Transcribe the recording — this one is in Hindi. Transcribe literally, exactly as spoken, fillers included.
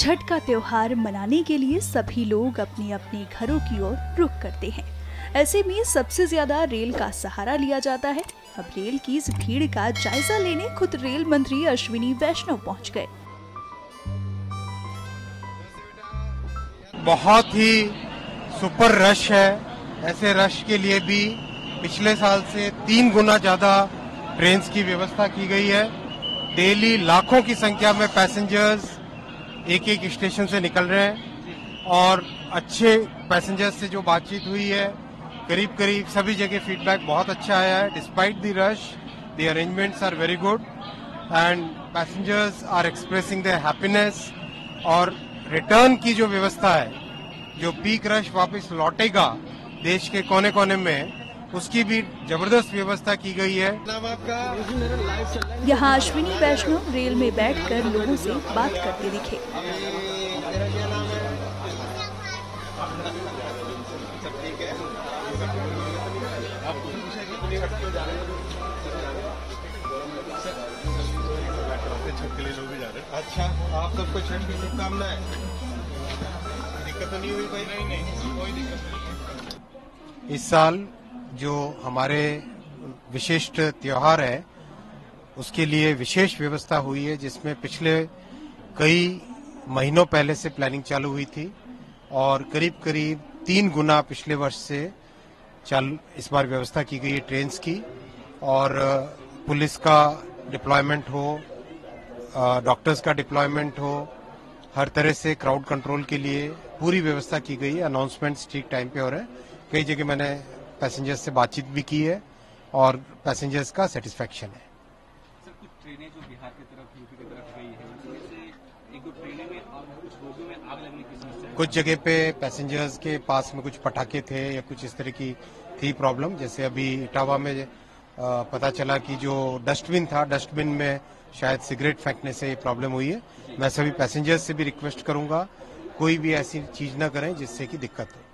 छठ का त्योहार मनाने के लिए सभी लोग अपने अपने घरों की ओर रुख करते हैं। ऐसे में सबसे ज्यादा रेल का सहारा लिया जाता है। अब रेल की इस भीड़ का जायजा लेने खुद रेल मंत्री अश्विनी वैष्णव पहुंच गए। बहुत ही सुपर रश है। ऐसे रश के लिए भी पिछले साल से तीन गुना ज्यादा ट्रेन की व्यवस्था की गई है। डेली लाखों की संख्या में पैसेंजर्स एक एक स्टेशन से निकल रहे हैं और अच्छे पैसेंजर्स से जो बातचीत हुई है, करीब करीब सभी जगह फीडबैक बहुत अच्छा आया है। Despite the rush the arrangements are very good and passengers are expressing their happiness. और रिटर्न की जो व्यवस्था है, जो पीक रश वापस लौटेगा देश के कोने कोने में, उसकी भी जबरदस्त व्यवस्था की गई है। यहाँ अश्विनी वैष्णव रेल में बैठकर लोगों से बात करते दिखे। अच्छा, आप सबको छठ की शुभकामनाएं। दिक्कत तो नहीं हुई भाई? नहीं नहीं, कोई दिक्कत नहीं। इस साल जो हमारे विशिष्ट त्योहार है उसके लिए विशेष व्यवस्था हुई है, जिसमें पिछले कई महीनों पहले से प्लानिंग चालू हुई थी और करीब करीब तीन गुना पिछले वर्ष से चालू इस बार व्यवस्था की गई है ट्रेन्स की। और पुलिस का डिप्लॉयमेंट हो, डॉक्टर्स का डिप्लॉयमेंट हो, हर तरह से क्राउड कंट्रोल के लिए पूरी व्यवस्था की गई है। अनाउंसमेंट्स ठीक टाइम पे हो रहे हैं। कई जगह मैंने पैसेंजर्स से बातचीत भी की है और पैसेंजर्स का सेटिस्फेक्शन है। सर, कुछ ट्रेनें जो बिहार की तरफ, यूपी की तरफ गई है, उसमें से एक दो ट्रेनें में कुछ बोगियों में आग लगने की समस्या है। कुछ जगह पे पैसेंजर्स के पास में कुछ पटाखे थे या कुछ इस तरह की थी प्रॉब्लम। जैसे अभी इटावा में पता चला कि जो डस्टबिन था, डस्टबिन में शायद सिगरेट फेंकने से प्रॉब्लम हुई है। मैं सभी पैसेंजर्स से भी रिक्वेस्ट करूंगा कोई भी ऐसी चीज ना करें जिससे कि दिक्कत हो।